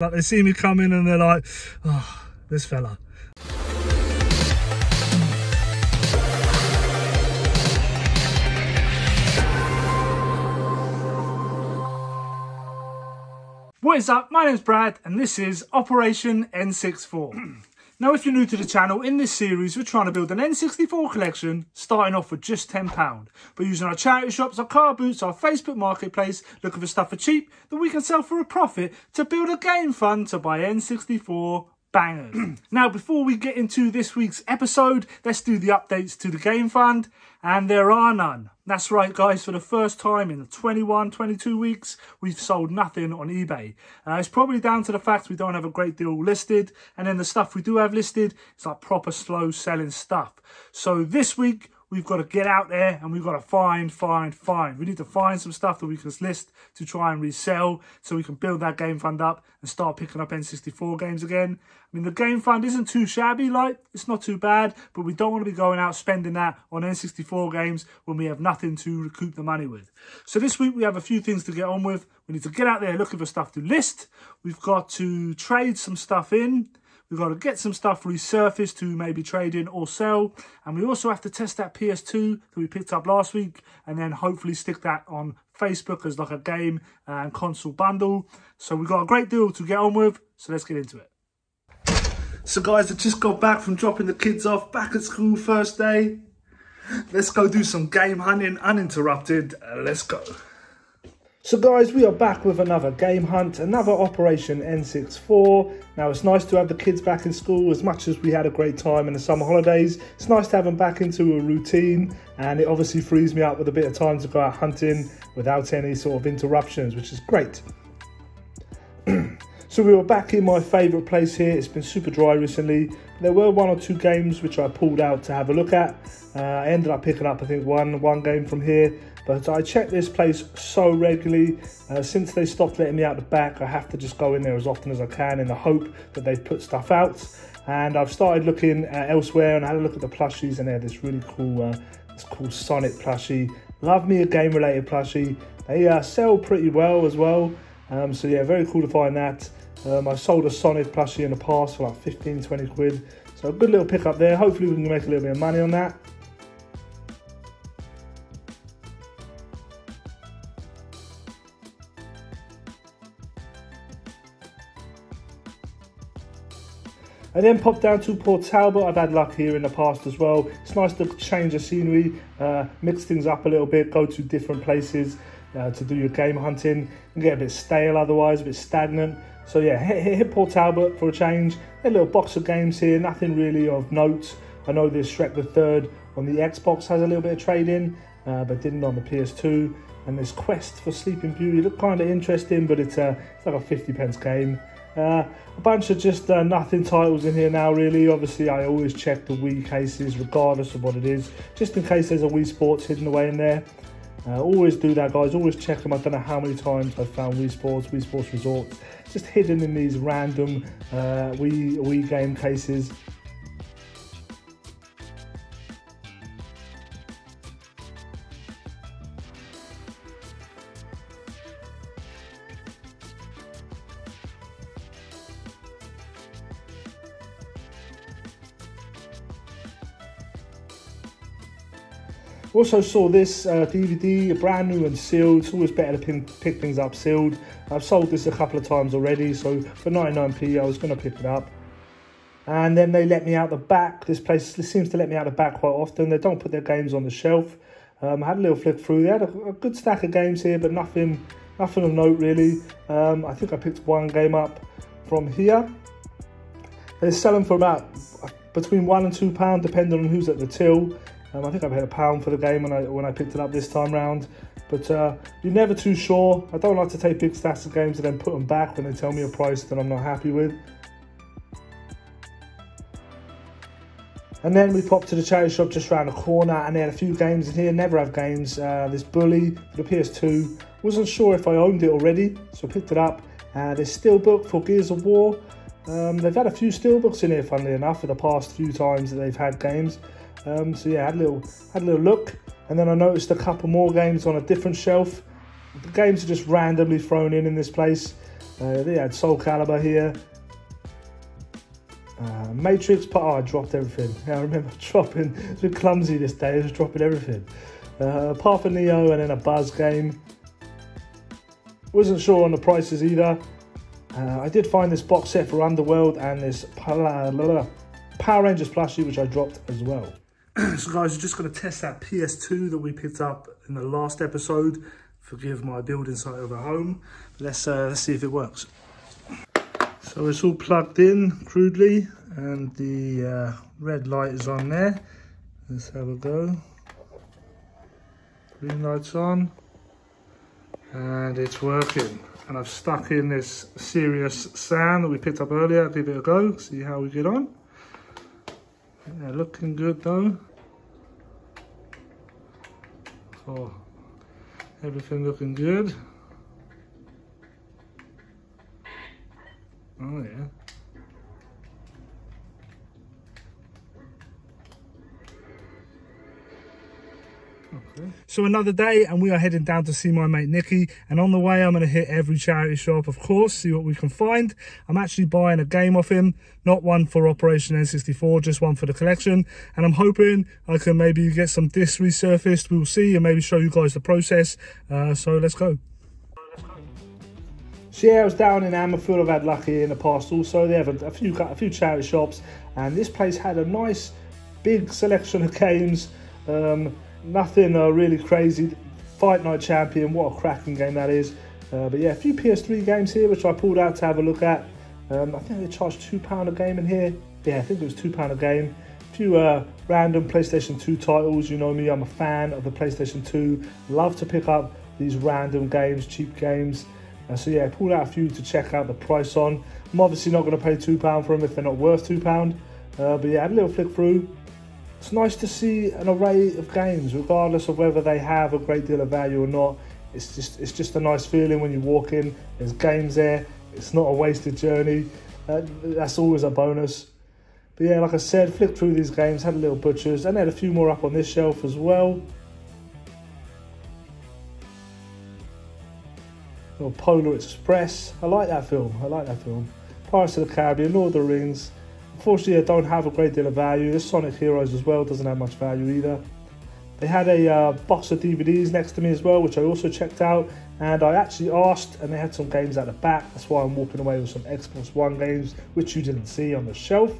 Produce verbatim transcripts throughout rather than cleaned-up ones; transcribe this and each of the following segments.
Like they see me coming and they're like, oh, this fella. What is up? My name's Brad and this is Operation N sixty-four. Now if you're new to the channel, in this series we're trying to build an N sixty-four collection, starting off with just ten pounds. By using our charity shops, our car boots, our Facebook Marketplace, looking for stuff for cheap that we can sell for a profit to build a game fund to buy N sixty-four bangers. Now before we get into this week's episode, let's do the updates to the game fund, and there are none. That's right guys, for the first time in twenty-one, twenty-two weeks, we've sold nothing on eBay. Uh, it's probably down to the fact we don't have a great deal listed, and then the stuff we do have listed, it's like proper slow selling stuff. So this week, we've got to get out there and we've got to find, find, find. We need to find some stuff that we can list to try and resell so we can build that game fund up and start picking up N sixty-four games again. I mean, the game fund isn't too shabby, like, it's not too bad, but we don't want to be going out spending that on N sixty-four games when we have nothing to recoup the money with. So this week we have a few things to get on with. We need to get out there looking for stuff to list. We've got to trade some stuff in. We've got to get some stuff resurfaced to maybe trade in or sell. And we also have to test that P S two that we picked up last week and then hopefully stick that on Facebook as like a game and console bundle. So we've got a great deal to get on with. So let's get into it. So guys, I just got back from dropping the kids off back at school first day. Let's go do some game hunting uninterrupted. Let's go. So guys, we are back with another game hunt, another Operation N sixty-four. Now it's nice to have the kids back in school. As much as we had a great time in the summer holidays, it's nice to have them back into a routine, and it obviously frees me up with a bit of time to go out hunting without any sort of interruptions, which is great. So we were back in my favourite place here. It's been super dry recently. There were one or two games which I pulled out to have a look at. Uh, I ended up picking up, I think, one, one game from here. But I check this place so regularly. Uh, since they stopped letting me out the back, I have to just go in there as often as I can in the hope that they've put stuff out. And I've started looking uh, elsewhere, and I had a look at the plushies, and they had this really cool, uh, this cool Sonic plushie. Love me a game-related plushie. They uh, sell pretty well as well. Um, so yeah, very cool to find that. Um, I've sold a Sonic plushie in the past for like fifteen, twenty quid. So a good little pickup there. Hopefully we can make a little bit of money on that. I then popped down to Port Talbot. I've had luck here in the past as well. It's nice to change the scenery, uh, mix things up a little bit, go to different places uh, to do your game hunting. You can get a bit stale otherwise, a bit stagnant. So yeah, hit, hit Port Talbot for a change. A little box of games here, nothing really of note. I know this Shrek the Third on the Xbox has a little bit of trade-in, uh, but didn't on the P S two. And this Quest for Sleeping Beauty looked kind of interesting, but it's, uh, it's like a fifty pence game. Uh, a bunch of just uh, nothing titles in here now really. Obviously I always check the Wii cases regardless of what it is, just in case there's a Wii Sports hidden away in there. Uh, always do that guys, always check them. I don't know how many times I've found Wii Sports, Wii Sports Resort, just hidden in these random uh, Wii, Wii game cases. Also saw this uh, D V D, brand new and sealed. It's always better to pin, pick things up sealed. I've sold this a couple of times already, so for ninety-nine p I was going to pick it up. And then they let me out the back. This place seems to let me out the back quite often. They don't put their games on the shelf. Um, I had a little flick through. They had a, a good stack of games here, but nothing, nothing of note really. Um, I think I picked one game up from here. They sell them for about between one and two pounds, depending on who's at the till. Um, I think I paid a pound for the game when I when I picked it up this time round, but uh, you're never too sure. I don't like to take big stacks of games and then put them back when they tell me a price that I'm not happy with. And then we popped to the charity shop just round the corner, and they had a few games in here. Never have games. Uh, this Bully for the P S two. Wasn't sure if I owned it already, so I picked it up. Uh, this Steelbook for Gears of War. Um, they've had a few Steelbooks in here, funnily enough, for the past few times that they've had games. Um, so yeah, I had a little, had a little look, and then I noticed a couple more games on a different shelf. The games are just randomly thrown in in this place. Uh, they had Soul Calibur here. Uh, Matrix, but oh, I dropped everything. Yeah, I remember dropping, it's been clumsy this day, I was dropping everything. Uh, Path of Neo and then a Buzz game. Wasn't sure on the prices either. Uh, I did find this box set for Underworld and this Power Rangers plushie, which I dropped as well. So guys, we're just going to test that P S two that we picked up in the last episode. Forgive my building site of a home. Let's, uh, let's see if it works. So it's all plugged in crudely and the uh, red light is on there. Let's have a go. Green light's on. And it's working. And I've stuck in this Serious Sam that we picked up earlier. I'll give it a go, see how we get on. Yeah, looking good though. Oh, everything looking good. Oh yeah. Okay. So another day and we are heading down to see my mate Nicky, and on the way I'm going to hit every charity shop, of course, see what we can find. I'm actually buying a game off him, not one for Operation N sixty-four, just one for the collection, and I'm hoping I can maybe get some discs resurfaced, we'll see, and maybe show you guys the process. Uh, so let's go. So yeah, I was down in Ammerfield, I've had lucky in the past also. They have a, a, few, a few charity shops, and this place had a nice big selection of games. Um, Nothing uh, really crazy. Fight Night Champion, what a cracking game that is. Uh, but yeah, a few P S three games here, which I pulled out to have a look at. Um, I think they charged two pounds a game in here. Yeah, I think it was two pounds a game. A few uh, random PlayStation two titles. You know me, I'm a fan of the PlayStation two. Love to pick up these random games, cheap games. Uh, so yeah, I pulled out a few to check out the price on. I'm obviously not going to pay two pounds for them if they're not worth two pounds. Uh, but yeah, I had a little flick through. It's nice to see an array of games, regardless of whether they have a great deal of value or not. It's just it's just a nice feeling when you walk in, there's games there, it's not a wasted journey. Uh, that's always a bonus. But yeah, like I said, flicked through these games, had a little butchers, and had a few more up on this shelf as well. Little Polar Express, I like that film, I like that film. Pirates of the Caribbean, Lord of the Rings. Unfortunately, I don't have a great deal of value. This Sonic Heroes as well doesn't have much value either. They had a uh, box of D V Ds next to me as well, which I also checked out. And I actually asked, and they had some games at the back. That's why I'm walking away with some Xbox one games, which you didn't see on the shelf.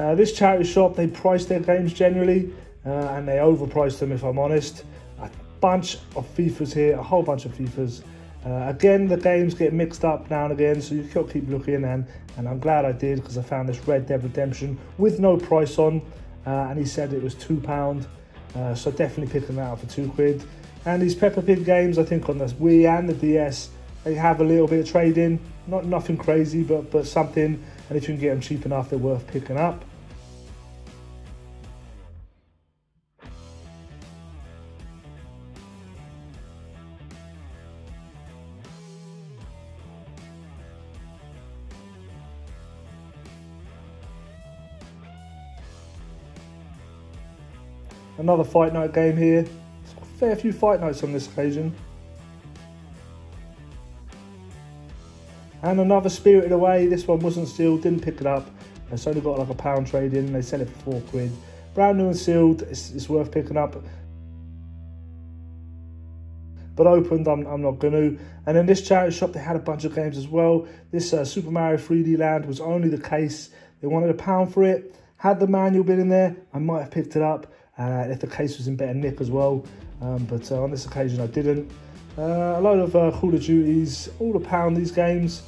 Uh, this charity shop, they price their games generally, uh, and they overpriced them, if I'm honest. A bunch of FIFAs here, a whole bunch of FIFAs. Uh, again, the games get mixed up now and again, so you've got to keep looking, and, and I'm glad I did, because I found this Red Dead Redemption with no price on, uh, and he said it was two pounds, uh, so definitely picking that up for two quid. And these Peppa Pig games, I think on the Wii and the D S, they have a little bit of trade-in, not nothing crazy, but, but something, and if you can get them cheap enough, they're worth picking up. Another Fight Night game here. There's a fair few Fight Nights on this occasion. And another Spirited Away. This one wasn't sealed, didn't pick it up. It's only got like a pound trade in. They sell it for four quid. Brand new and sealed. It's, it's worth picking up. But opened, I'm, I'm not going to. And in this charity shop, they had a bunch of games as well. This uh, Super Mario three D Land was only the case. They wanted a pound for it. Had the manual been in there, I might have picked it up. Uh, if the case was in better nick as well, um, but uh, on this occasion I didn't. Uh, a load of uh, Call of Duties, all a pound these games.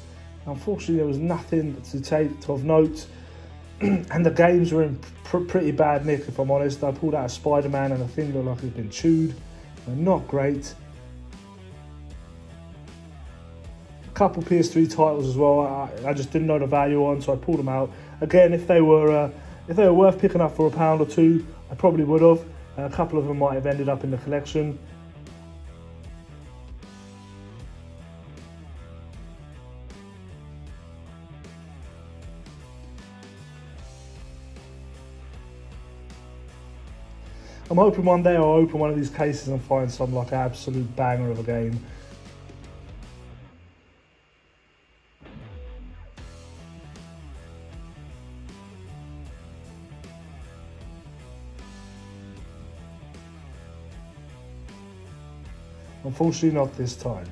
Unfortunately there was nothing to take to of note, and the games were in pr pretty bad nick if I'm honest. I pulled out a Spider-Man and the thing looked like it had been chewed. They're not great. A couple P S three titles as well, I, I just didn't know the value on, so I pulled them out. Again, if they were, uh, if they were worth picking up for a pound or two, I probably would have. A couple of them might have ended up in the collection. I'm hoping one day I'll open one of these cases and find some like absolute banger of a game. Unfortunately not this time.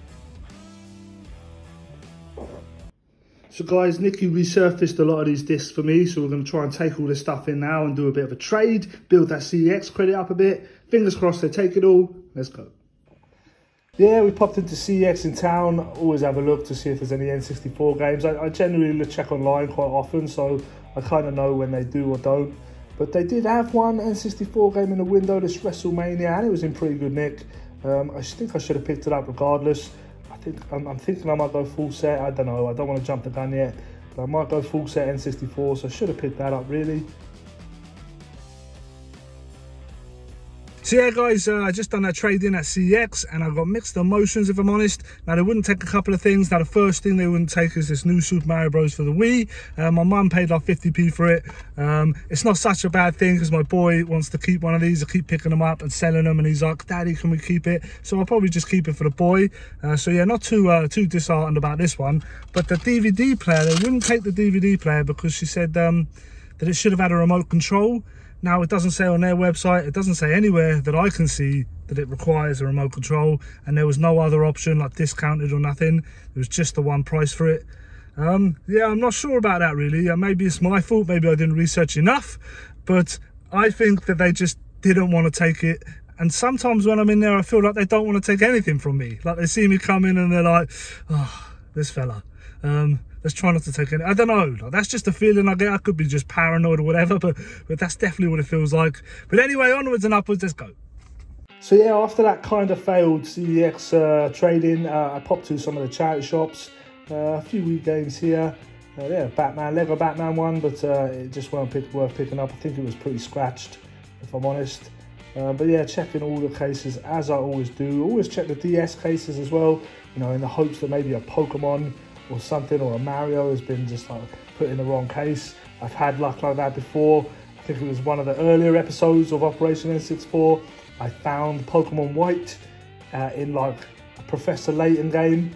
So guys, Nicky resurfaced a lot of these discs for me, so we're going to try and take all this stuff in now and do a bit of a trade, build that C E X credit up a bit. Fingers crossed they take it all. Let's go. Yeah, we popped into C E X in town. Always have a look to see if there's any N sixty-four games. I, I generally check online quite often, so I kind of know when they do or don't. But they did have one N sixty-four game in the window this WrestleMania, and it was in pretty good nick. Um, I think I should have picked it up regardless. I think, I'm, I'm thinking I might go full set. I don't know. I don't want to jump the gun yet. But I might go full set N sixty-four, so I should have picked that up really. So yeah guys, uh, I just done that trade in at C E X and I got mixed emotions if I'm honest. Now they wouldn't take a couple of things. Now the first thing they wouldn't take is this new Super Mario Bros for the Wii. Uh, my mum paid like fifty p for it. Um, it's not such a bad thing because my boy wants to keep one of these. I keep picking them up and selling them and he's like, Daddy, can we keep it? So I'll probably just keep it for the boy. Uh, so yeah, not too uh, too disheartened about this one. But the D V D player, they wouldn't take the D V D player because she said um, that it should have had a remote control. Now, it doesn't say on their website, it doesn't say anywhere that I can see that it requires a remote control, and there was no other option, like discounted or nothing. It was just the one price for it. Um, yeah, I'm not sure about that, really. Uh, maybe it's my fault, maybe I didn't research enough, but I think that they just didn't want to take it. And sometimes when I'm in there, I feel like they don't want to take anything from me. Like, they see me come in and they're like, oh, this fella. Um, Let's try not to take any. I don't know. Like, that's just a feeling I get. I could be just paranoid or whatever, but, but that's definitely what it feels like. But anyway, onwards and upwards, let's go. So yeah, after that kind of failed C E X uh, trading, uh, I popped to some of the charity shops. Uh, a few Wii games here. Uh, yeah, Batman, Lego Batman one, but uh, it just weren't pick, worth picking up. I think it was pretty scratched, if I'm honest. Uh, but yeah, checking all the cases as I always do. Always check the D S cases as well, you know, in the hopes that maybe a Pokemon or something, or a Mario has been just like put in the wrong case. I've had luck like that before. I think it was one of the earlier episodes of Operation N sixty-four. I found Pokemon White uh, in like a Professor Layton game.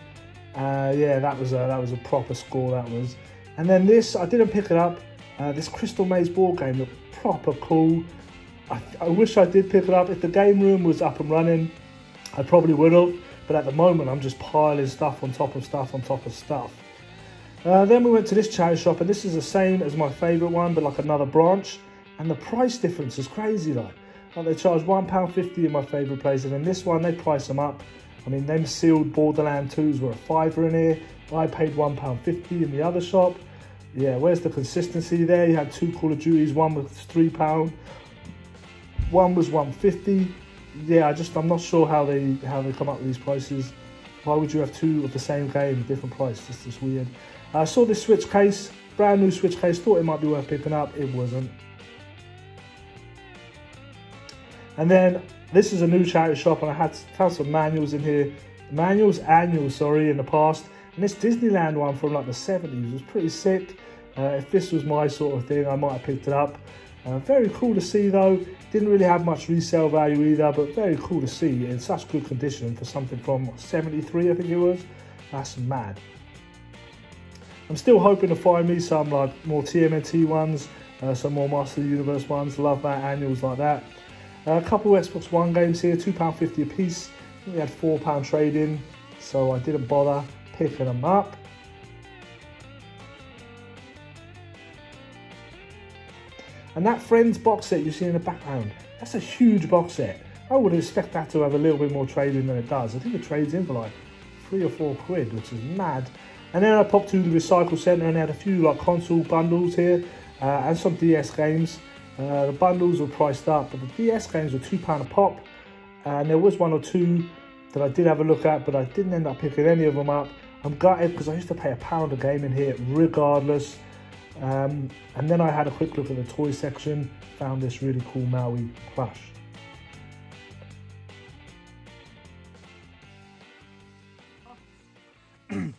Uh, yeah, that was a, that was a proper score, that was. And then this, I didn't pick it up. Uh, this Crystal Maze board game looked proper cool. I, I wish I did pick it up. If the game room was up and running, I probably would have. But at the moment, I'm just piling stuff on top of stuff on top of stuff. Uh, then we went to this charity shop, and this is the same as my favourite one, but like another branch. And the price difference is crazy, like. Like they charge one pound fifty in my favourite place, and in this one, they price them up. I mean, them sealed Borderland twos were a fiver in here. I paid one pound fifty in the other shop. Yeah, where's the consistency there? You had two Call of Duties, one was three pounds, one was one pound fifty. Yeah, I just I'm not sure how they how they come up with these prices. Why would you have two of the same game, different price? It's just weird. I saw this Switch case, brand new Switch case. Thought it might be worth picking up. It wasn't. And then this is a new charity shop, and I had found some manuals in here, manuals annuals, sorry, in the past. And this Disneyland one from like the seventies was pretty sick. Uh, if this was my sort of thing, I might have picked it up. Uh, very cool to see though, didn't really have much resale value either, but very cool to see in such good condition for something from seventy-three I think it was. That's mad. I'm still hoping to find me some like more T M N T ones, uh, some more Master of the Universe ones, love that, annuals like that. Uh, a couple of Xbox One games here, two pounds fifty a piece, I think we had four pound trade in, so I didn't bother picking them up. And that Friends box set you see in the background, that's a huge box set. I would expect that to have a little bit more trading than it does. I think it trades in for like three or four quid, which is mad. And then I popped to the Recycle Centre and had a few like console bundles here uh, and some D S games. Uh, the bundles were priced up, but the D S games were two pounds a pop. And there was one or two that I did have a look at, but I didn't end up picking any of them up. I'm gutted because I used to pay a pound a game in here regardless. Um, and then I had a quick look at the toy section, found this really cool Maui plush. And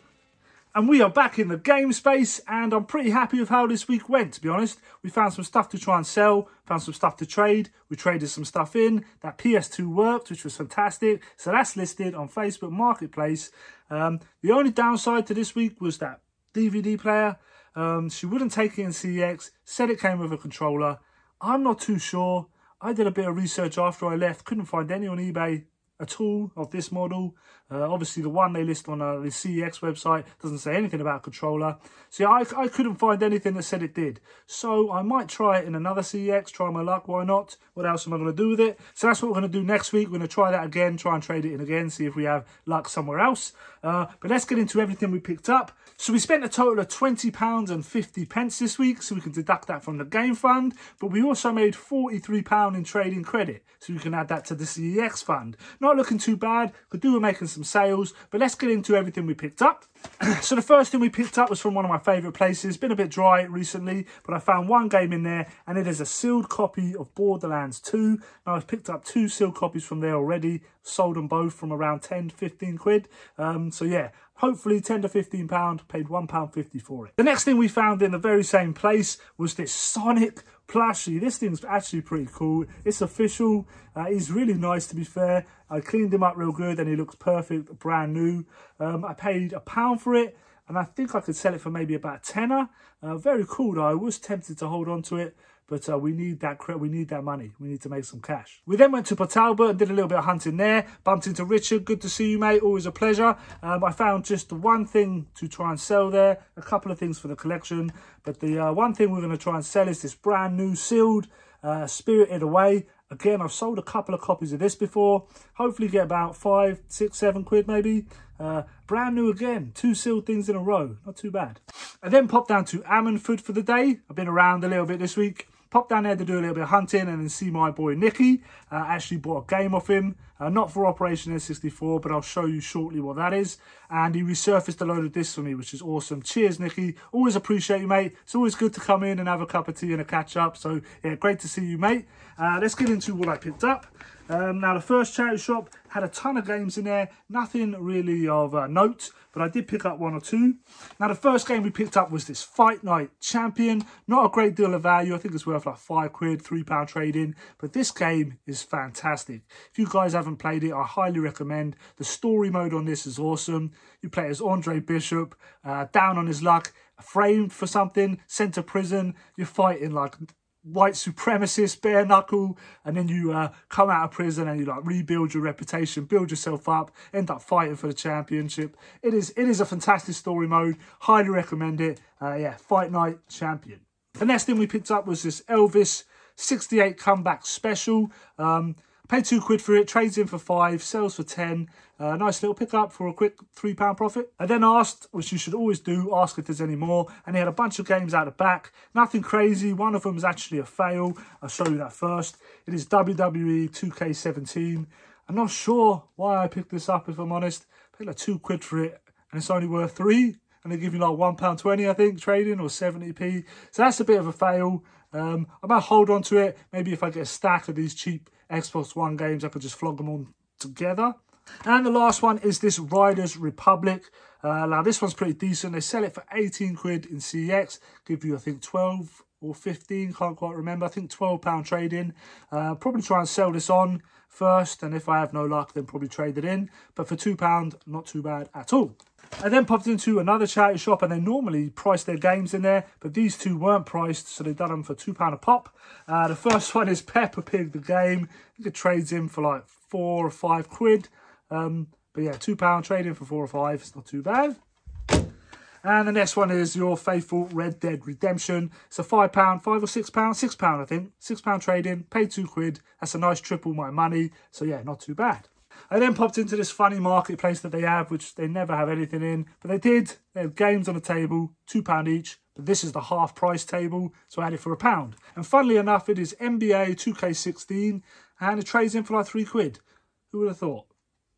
we are back in the game space, and I'm pretty happy with how this week went, to be honest. We found some stuff to try and sell, found some stuff to trade, we traded some stuff in. That P S two worked, which was fantastic, so that's listed on Facebook Marketplace. Um, the only downside to this week was that D V D player. Um, she wouldn't take it in C E X, said it came with a controller. I'm not too sure. I did a bit of research after I left, couldn't find any on eBay. at all of this model. Uh, obviously, the one they list on uh, the C E X website doesn't say anything about a controller. See, I, I couldn't find anything that said it did. So I might try it in another C E X, try my luck, why not? What else am I going to do with it? So that's what we're going to do next week. We're going to try that again, try and trade it in again, see if we have luck somewhere else. Uh, but let's get into everything we picked up. So we spent a total of twenty pounds and fifty pence this week, so we can deduct that from the game fund. But we also made forty-three pounds in trading credit, so we can add that to the C E X fund. Not looking too bad, could do with making some sales, but let's get into everything we picked up. So the first thing we picked up was from one of my favourite places. Been a bit dry recently, but I found one game in there, and it is a sealed copy of Borderlands two. Now, I've picked up two sealed copies from there already, sold them both from around ten, fifteen quid. Um, so yeah, hopefully ten to fifteen pound, paid one pound fifty for it. The next thing we found in the very same place was this Sonic plushie. This thing's actually pretty cool. It's official. Uh, he's really nice, to be fair. I cleaned him up real good and he looks perfect, brand new. Um, I paid a pound for it and I think I could sell it for maybe about a tenner. Uh, very cool though. I was tempted to hold on to it. But uh, we need that credit, we need that money. We need to make some cash. We then went to Port Talbot and did a little bit of hunting there. Bumped into Richard. Good to see you, mate. Always a pleasure. Um, I found just the one thing to try and sell there. A couple of things for the collection. But the uh, one thing we're going to try and sell is this brand new sealed uh, Spirited Away. Again, I've sold a couple of copies of this before. Hopefully get about five, six, seven quid maybe. Uh, brand new again, two sealed things in a row. Not too bad. I then popped down to Ammanford for the day. I've been around a little bit this week. Popped down there to do a little bit of hunting and then see my boy Nicky. Uh, actually bought a game off him, uh, not for Operation N sixty-four, but I'll show you shortly what that is. And he resurfaced a load of discs for me, which is awesome. Cheers, Nicky. Always appreciate you, mate. It's always good to come in and have a cup of tea and a catch up. So yeah, great to see you, mate. Uh, let's get into what I picked up. Um, now, the first charity shop had a ton of games in there, nothing really of uh, note, but I did pick up one or two. Now, the first game we picked up was this Fight Night Champion. Not a great deal of value. I think it's worth like five quid, three pound trading, but this game is fantastic. If you guys haven't played it, I highly recommend. The story mode on this is awesome. You play as Andre Bishop, uh, down on his luck, framed for something, sent to prison. You're fighting like white supremacist, bare knuckle, and then you uh, come out of prison and you like rebuild your reputation, build yourself up, end up fighting for the championship. It is it is a fantastic story mode. Highly recommend it. Uh, yeah, Fight Night Champion. The next thing we picked up was this Elvis sixty-eight Comeback Special. Um, paid two quid for it, trades in for five, sells for ten. Uh, nice little pickup for a quick three pound profit. I then asked, which you should always do, ask if there's any more. And he had a bunch of games out the back. Nothing crazy. One of them is actually a fail. I'll show you that first. It is W W E two K seventeen. I'm not sure why I picked this up, if I'm honest. I paid like two quid for it, and it's only worth three. And they give you like one pound twenty, I think, trading, or seventy p. So that's a bit of a fail. Um, I might hold on to it. Maybe if I get a stack of these cheap Xbox One games, I could just flog them all together. And the last one is this Riders Republic. Uh, now, this one's pretty decent. They sell it for eighteen quid in C E X. Give you, I think, twelve or fifteen. Can't quite remember. I think twelve pound trade-in. Uh, probably try and sell this on first. And if I have no luck, then probably trade it in. But for two pound, not too bad at all. I then popped into another charity shop and they normally price their games in there, but these two weren't priced, so they've done them for two pounds a pop. Uh, the first one is Peppa Pig, the game. I think it trades in for like four or five quid. Um, but yeah, two pound trading for four or five, it's not too bad. And the next one is your faithful Red Dead Redemption. It's a five pound, five pound or six pound, six pound I think. six pound trading, paid two quid. That's a nice triple my money, so yeah, not too bad. I then popped into this funny marketplace that they have, which they never have anything in, but they did. They had games on the table, two pound each, but this is the half price table, so I had it for a pound. And funnily enough, it is N B A two K sixteen, and it trades in for like three quid. Who would have thought?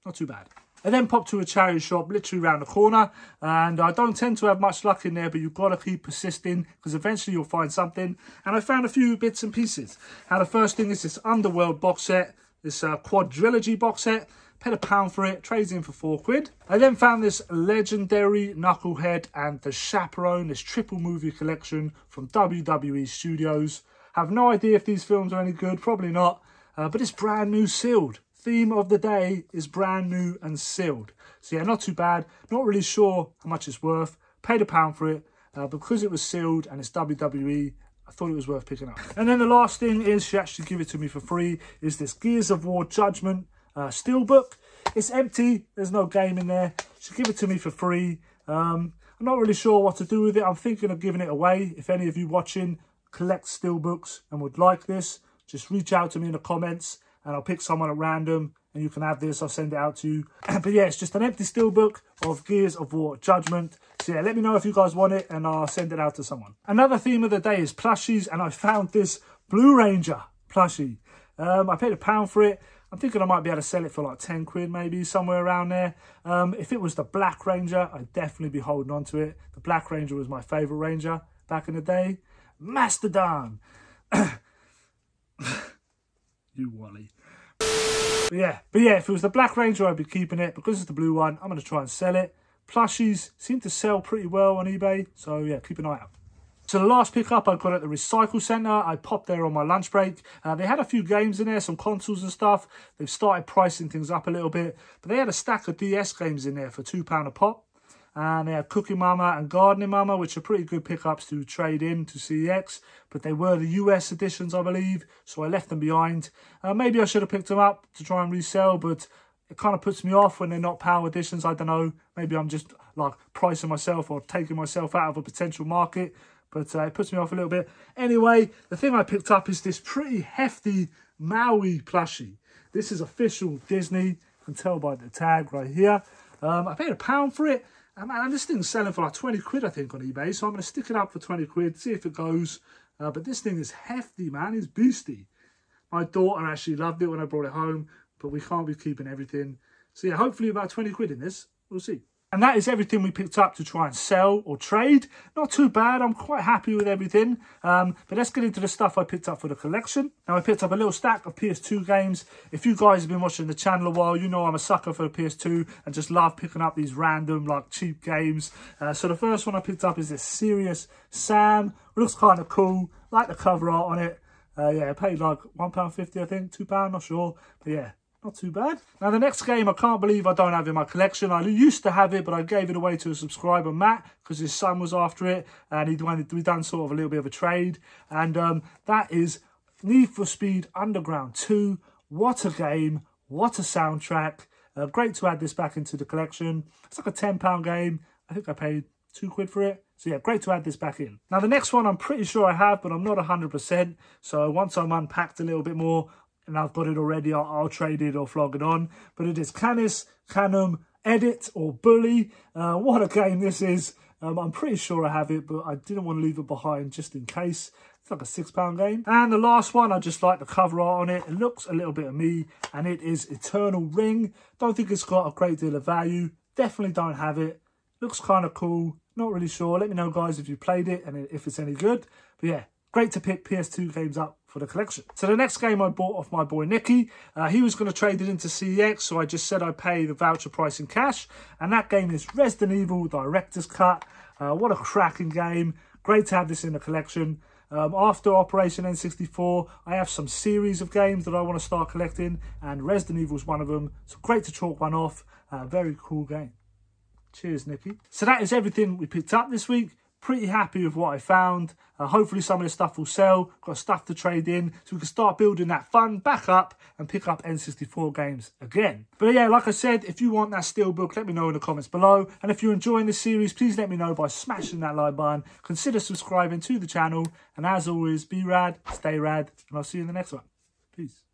Not too bad. I then popped to a charity shop literally around the corner, and I don't tend to have much luck in there, but you've got to keep persisting because eventually you'll find something. And I found a few bits and pieces. Now, the first thing is this Underworld box set. This uh, quadrilogy box set, paid a pound for it, trades in for four quid. I then found this legendary Knucklehead and the Chaperone, this triple movie collection from W W E Studios. Have no idea if these films are any good, probably not, uh, but it's brand new sealed. Theme of the day is brand new and sealed. So yeah, not too bad, not really sure how much it's worth, paid a pound for it, uh, because it was sealed and it's W W E, I thought it was worth picking up. And then the last thing is, she actually gave it to me for free, is this Gears of War Judgment. uh, steelbook. It's empty, there's no game in there. She gave it to me for free. Um, I'm not really sure what to do with it. I'm thinking of giving it away. If any of you watching collect steelbooks and would like this, just reach out to me in the comments and I'll pick someone at random and you can have this. I'll send it out to you. But yeah, it's just an empty steelbook of Gears of War Judgment. So yeah, let me know if you guys want it and I'll send it out to someone. Another theme of the day is plushies, and I found this Blue Ranger plushie. Um, I paid a pound for it. I'm thinking I might be able to sell it for like ten quid, maybe, somewhere around there. Um, if it was the Black Ranger, I'd definitely be holding on to it. The Black Ranger was my favourite Ranger back in the day. Mastodon. You wally. But yeah, but yeah, if it was the Black Ranger, I'd be keeping it. Because it's the blue one, I'm going to try and sell it. Plushies seem to sell pretty well on eBay. So yeah, keep an eye out. So the last pickup I got at the Recycle Centre, I popped there on my lunch break. Uh, they had a few games in there, some consoles and stuff. They've started pricing things up a little bit. But they had a stack of D S games in there for two pounds a pop. And they had Cooking Mama and Gardening Mama, which are pretty good pickups to trade in to C E X. But they were the U S editions, I believe, so I left them behind. Uh, maybe I should have picked them up to try and resell, but it kind of puts me off when they're not PAL editions. I don't know. Maybe I'm just like pricing myself or taking myself out of a potential market. But uh, it puts me off a little bit. Anyway, the thing I picked up is this pretty hefty Maui plushie. This is official Disney. You can tell by the tag right here. Um, I paid a pound for it. And, man, this thing's selling for like twenty quid, I think, on eBay. So I'm going to stick it up for twenty quid, see if it goes. Uh, but this thing is hefty, man. It's beastie. My daughter actually loved it when I brought it home. But we can't be keeping everything. So, yeah, hopefully about twenty quid in this. We'll see. And that is everything we picked up to try and sell or trade. Not too bad. I'm quite happy with everything. Um, but let's get into the stuff I picked up for the collection. Now, I picked up a little stack of P S two games. If you guys have been watching the channel a while, you know I'm a sucker for the P S two and just love picking up these random, like, cheap games. Uh, so the first one I picked up is this Serious Sam. It looks kind of cool. I like the cover art on it. Uh, yeah, I paid like one pound fifty, I think, two pounds, not sure. But yeah. Not too bad. Now, the next game I can't believe I don't have in my collection. I used to have it, but I gave it away to a subscriber, Matt, because his son was after it, and he'd wanted, we'd done sort of a little bit of a trade. And um, that is Need for Speed Underground two. What a game. What a soundtrack. Uh, great to add this back into the collection. It's like a ten pound game. I think I paid two quid for it. So yeah, great to add this back in. Now, the next one I'm pretty sure I have, but I'm not one hundred percent. So once I'm unpacked a little bit more, and I've got it already, I'll, I'll trade it or flog it on. But it is Canis Canem Edit or Bully. Uh, what a game this is. Um, I'm pretty sure I have it, but I didn't want to leave it behind just in case. It's like a six pound game. And the last one, I just like the cover art on it. It looks a little bit of me, and it is Eternal Ring. Don't think it's got a great deal of value. Definitely don't have it. Looks kind of cool. Not really sure. Let me know, guys, if you played it and if it's any good. But yeah, great to pick P S two games up for the collection. So the next game I bought off my boy Nicky, uh, he was going to trade it into C E X, so I just said I pay the voucher price in cash, and that game is Resident Evil Director's Cut. Uh, what a cracking game. Great to have this in the collection. Um, after Operation N sixty-four, I have some series of games that I want to start collecting, and Resident Evil is one of them, so great to chalk one off. Uh, very cool game. Cheers, Nicky. So that is everything we picked up this week. Pretty happy with what I found. Uh, hopefully some of this stuff will sell. Got stuff to trade in, so we can start building that fund back up and pick up N sixty-four games again. But yeah, like I said, if you want that steelbook, let me know in the comments below. And if you're enjoying this series, please let me know by smashing that like button. Consider subscribing to the channel. And as always, be rad, stay rad, and I'll see you in the next one. Peace.